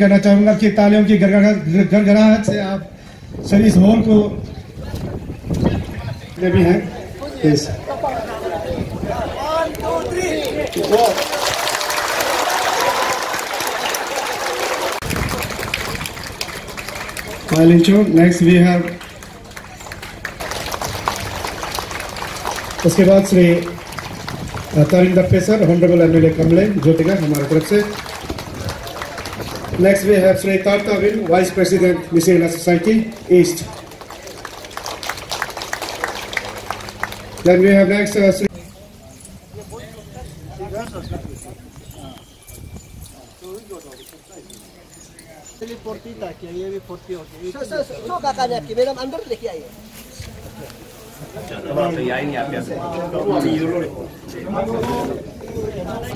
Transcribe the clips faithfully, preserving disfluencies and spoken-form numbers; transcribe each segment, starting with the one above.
करना चाहूंगा कि तालियों की गड़गड़ाहट से आप सभी इस हॉल को ले भी हैं। yes. नेक्स्ट वी हैव उसके बाद श्री तारिंदा पेसर, ऑनरेबल एमिले कमलेन, ज्योतिगा, हमारे तरफ से। Next we have Srey Tartagin, Vice President, Miscellaneous Society, East. Then we have next uh, Srey...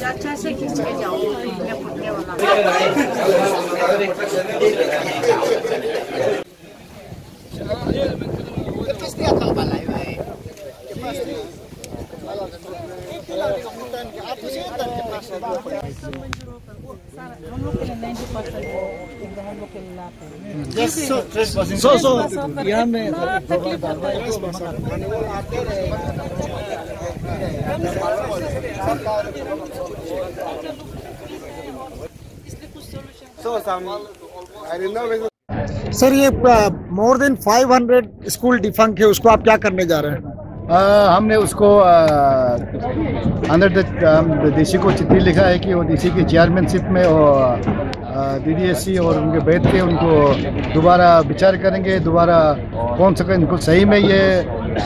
अच्छा से खींच के जाओ सर। ये more than five hundred school defunct है, उसको आप क्या करने जा रहे हैं? आ, हमने उसको अंदर द डीसी को चिट्ठी लिखा है कि वो डीसी की चेयरमैनशिप में डीडीएससी और उनके बैठ के उनको दोबारा विचार करेंगे, दोबारा कौन सा इनको सही में ये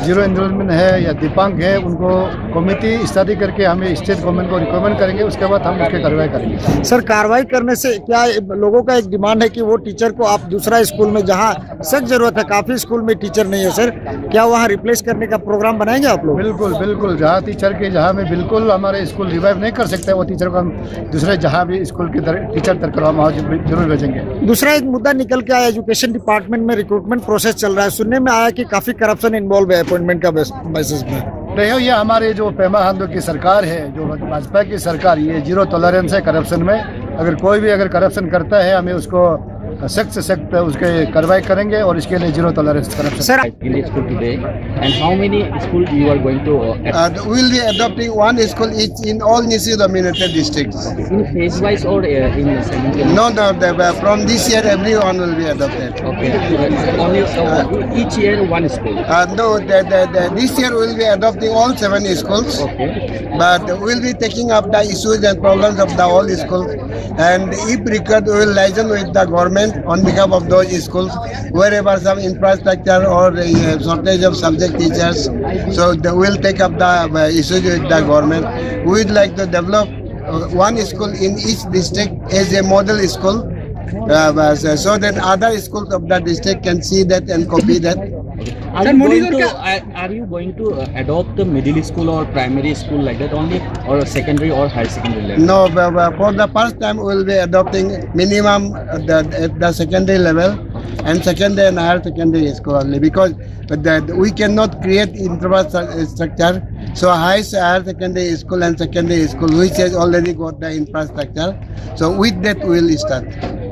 जीरो एनरोलमेंट है या दिव्यांग है, उनको कमेटी स्टडी करके हमें स्टेट गवर्नमेंट को रिकमेंड करेंगे। उसके बाद हम उसके कार्रवाई करेंगे। सर, कार्रवाई करने से क्या लोगों का एक डिमांड है कि वो टीचर को आप दूसरा स्कूल में, जहाँ सख्त जरूरत है, काफ़ी स्कूल में टीचर नहीं है सर, क्या वहाँ रिप्लेस करने का प्रोग्राम बनाएंगे आप लोग? बिल्कुल बिल्कुल, जहाँ टीचर के जहाँ में बिल्कुल हमारे स्कूल रिवाइव नहीं कर सकते, वो टीचर को हम दूसरे जहाँ भी स्कूल के टीचर करवा वहाँ जरूर भेजेंगे। दूसरा एक मुद्दा निकल के आया, एजुकेशन डिपार्टमेंट में रिक्रूटमेंट प्रोसेस चल रहा है, सुनने में आया कि काफ़ी करप्शन इन्वॉल्व है अपॉइंटमेंट का बेसिस में। नहीं हो, ये हमारे जो पेमा खांडू की सरकार है, जो भाजपा की सरकार, ये जीरो टॉलरेंस है करप्शन में। अगर कोई भी अगर करप्शन करता है, हमें उसको सख्त से सख्त उसके कार्रवाई करेंगे और इसके लिए zero tolerance corruption. Sir, school today and how many school you are going to will be adopting one school each in all नीसी dominated districts in phase wise और in no no from this year everyone will be adopted. Okay, only each year one school? No, this year will be adopting all seven schools, but will be taking up the issues and problems of the all school and if required we will liaison with the government on behalf of those schools wherever some infrastructure or uh, shortage of subject teachers. So they will take up the uh, issues with the government. We would like to develop uh, one school in each district as a model school, uh, so that other schools of the district can see that and copy that. Are, Sir, you to, to, are you going to adopt the middle school or primary school like that only, or a secondary or high secondary level? No, for the first time we will be adopting minimum the, the secondary level and secondary and higher secondary school only, because the, we cannot create infrastructure structure. So high higher secondary school and secondary school which has already got the infrastructure. So with that we will start.